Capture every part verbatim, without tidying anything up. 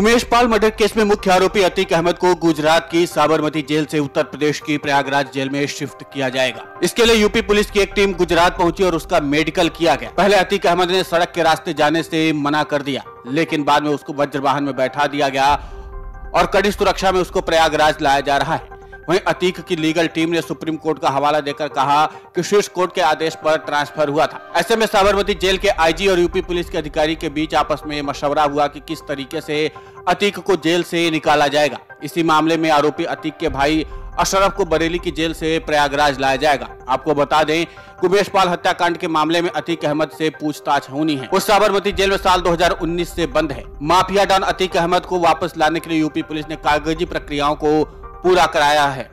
Umesh Pal murder case में मुख्य आरोपी अतीक अहमद को गुजरात की साबरमती जेल से उत्तर प्रदेश की प्रयागराज जेल में शिफ्ट किया जाएगा। इसके लिए यूपी पुलिस की एक टीम गुजरात पहुंची और उसका मेडिकल किया गया। पहले अतीक अहमद ने सड़क के रास्ते जाने से मना कर दिया, लेकिन बाद में उसको वज्रवाहन में बैठा दिया गया और कड़ी सुरक्षा में उसको प्रयागराज लाया जा रहा है। वहीं अतीक की लीगल टीम ने सुप्रीम कोर्ट का हवाला देकर कहा कि शीर्ष कोर्ट के आदेश पर ट्रांसफर हुआ था। ऐसे में साबरमती जेल के आईजी और यूपी पुलिस के अधिकारी के बीच आपस में मशवरा हुआ कि किस तरीके से अतीक को जेल से निकाला जाएगा। इसी मामले में आरोपी अतीक के भाई अशरफ को बरेली की जेल से प्रयागराज लाया जाएगा। आपको बता दें, कुबेश पाल हत्याकांड के मामले में अतीक अहमद से पूछताछ होनी है। उस साबरमती जेल में साल दो हजार उन्नीस से बंद है। माफिया डॉन अतीक अहमद को वापस लाने के लिए यूपी पुलिस ने कागजी प्रक्रियाओं को पूरा कराया है।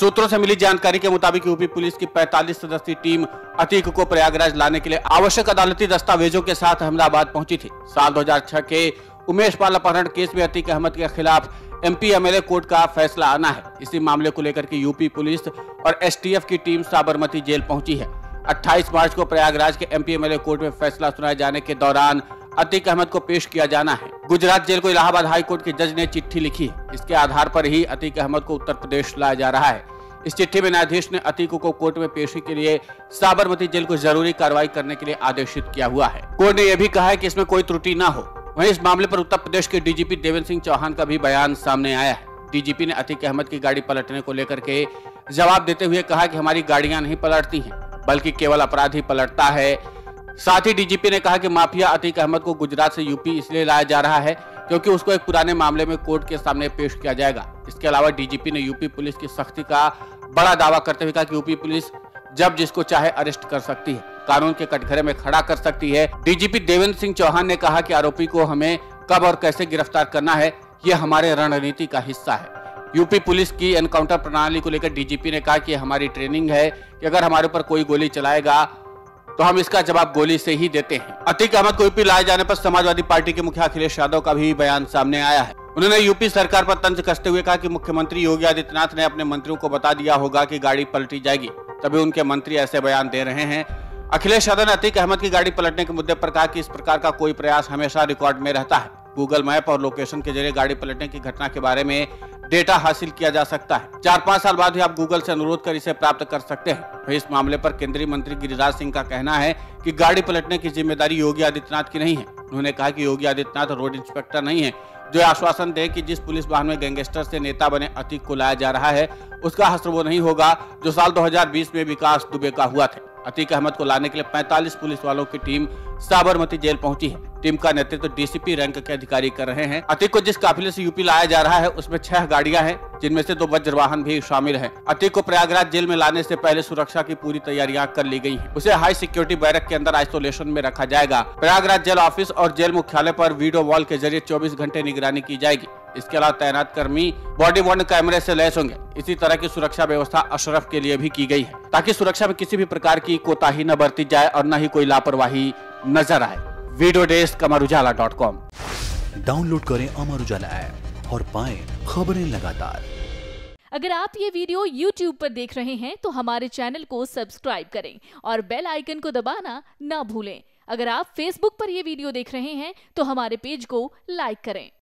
सूत्रों से मिली जानकारी के मुताबिक यूपी पुलिस की पैंतालीस सदस्यीय टीम अतीक को प्रयागराज लाने के लिए आवश्यक अदालती दस्तावेजों के साथ अहमदाबाद पहुंची थी। साल दो हजार छह के उमेश पाल अपहरण केस में अतीक अहमद के खिलाफ एमपी एमएलए कोर्ट का फैसला आना है। इसी मामले को लेकर के यूपी पुलिस और एसटीएफ की टीम साबरमती जेल पहुंची है। अट्ठाईस मार्च को प्रयागराज के एमपी एमएलए कोर्ट में फैसला सुनाए जाने के दौरान अतीक अहमद को पेश किया जाना है। गुजरात जेल को इलाहाबाद हाई कोर्ट के जज ने चिट्ठी लिखी है। इसके आधार पर ही अतीक अहमद को उत्तर प्रदेश लाया जा रहा है। इस चिट्ठी में न्यायाधीश ने अतीक को कोर्ट में पेशी के लिए साबरमती जेल को जरूरी कार्रवाई करने के लिए आदेशित किया हुआ है। कोर्ट ने यह भी कहा है कि इसमें कोई त्रुटि न हो। वहीं इस मामले पर उत्तर प्रदेश के डीजीपी देवेंद्र सिंह चौहान का भी बयान सामने आया है। डीजीपी ने अतीक अहमद की गाड़ी पलटने को लेकर के जवाब देते हुए कहा कि हमारी गाड़ियां नहीं पलटती हैं, बल्कि केवल अपराध ही पलटता है। साथ ही डीजीपी ने कहा कि माफिया अतीक अहमद को गुजरात से यूपी इसलिए लाया जा रहा है क्योंकि उसको एक पुराने मामले में कोर्ट के सामने पेश किया जाएगा। इसके अलावा डीजीपी ने यूपी पुलिस की सख्ती का बड़ा दावा करते हुए कहा कि यूपी पुलिस जब जिसको चाहे अरेस्ट कर सकती है, कानून के कटघरे में खड़ा कर सकती है। डीजीपी देवेंद्र सिंह चौहान ने कहा कि आरोपी को हमें कब और कैसे गिरफ्तार करना है, ये हमारे रणनीति का हिस्सा है। यूपी पुलिस की एनकाउंटर प्रणाली को लेकर डीजीपी ने कहा कि हमारी ट्रेनिंग है कि अगर हमारे ऊपर कोई गोली चलाएगा तो हम इसका जवाब गोली से ही देते हैं। अतीक अहमद को यूपी लाए जाने पर समाजवादी पार्टी के मुखिया अखिलेश यादव का भी बयान सामने आया है। उन्होंने यूपी सरकार पर तंज कसते हुए कहा कि मुख्यमंत्री योगी आदित्यनाथ ने अपने मंत्रियों को बता दिया होगा कि गाड़ी पलटी जाएगी, तभी उनके मंत्री ऐसे बयान दे रहे हैं। अखिलेश यादव ने अतीक अहमद की गाड़ी पलटने के मुद्दे पर कहा कि इस प्रकार का कोई प्रयास हमेशा रिकॉर्ड में रहता है। गूगल मैप और लोकेशन के जरिए गाड़ी पलटने की घटना के बारे में डेटा हासिल किया जा सकता है। चार पाँच साल बाद ही आप गूगल से अनुरोध कर इसे प्राप्त कर सकते हैं। इस मामले पर केंद्रीय मंत्री गिरिराज सिंह का कहना है कि गाड़ी पलटने की जिम्मेदारी योगी आदित्यनाथ की नहीं है। उन्होंने कहा कि योगी आदित्यनाथ रोड इंस्पेक्टर नहीं है जो आश्वासन दे कि जिस पुलिस वाहन में गैंगस्टर से नेता बने अतीक को लाया जा रहा है उसका असर वो नहीं होगा जो साल दो हजार बीस में विकास दुबे का हुआ था। अतीक अहमद को लाने के लिए पैंतालीस पुलिस वालों की टीम साबरमती जेल पहुंची है। टीम का नेतृत्व तो डीसीपी रैंक के अधिकारी कर रहे हैं। अतीक को जिस काफिले से यूपी लाया जा रहा है उसमें छह गाड़ियां हैं, जिनमें से दो वज्रवाहन भी शामिल हैं। अतीक को प्रयागराज जेल में लाने से पहले सुरक्षा की पूरी तैयारियां कर ली गई हैं। उसे हाई सिक्योरिटी बैरक के अंदर आइसोलेशन में रखा जाएगा। प्रयागराज जेल ऑफिस और जेल मुख्यालय पर वीडियो वॉल के जरिए चौबीस घंटे निगरानी की जाएगी। इसके अलावा तैनात कर्मी बॉडी वार्न कैमरे से लैस होंगे। इसी तरह की सुरक्षा व्यवस्था अशरफ के लिए भी की गई है, ताकि सुरक्षा में किसी भी प्रकार की कोताही न बरती जाए और न ही कोई लापरवाही नजर आए। Video desk Amar Ujala dot com download करें अमर उजाला ऐप और पाएं खबरें लगातार। अगर आप ये वीडियो यूट्यूब पर देख रहे हैं तो हमारे चैनल को सब्सक्राइब करें और बेल आइकन को दबाना न भूलें। अगर आप फेसबुक पर यह वीडियो देख रहे हैं तो हमारे पेज को लाइक करें।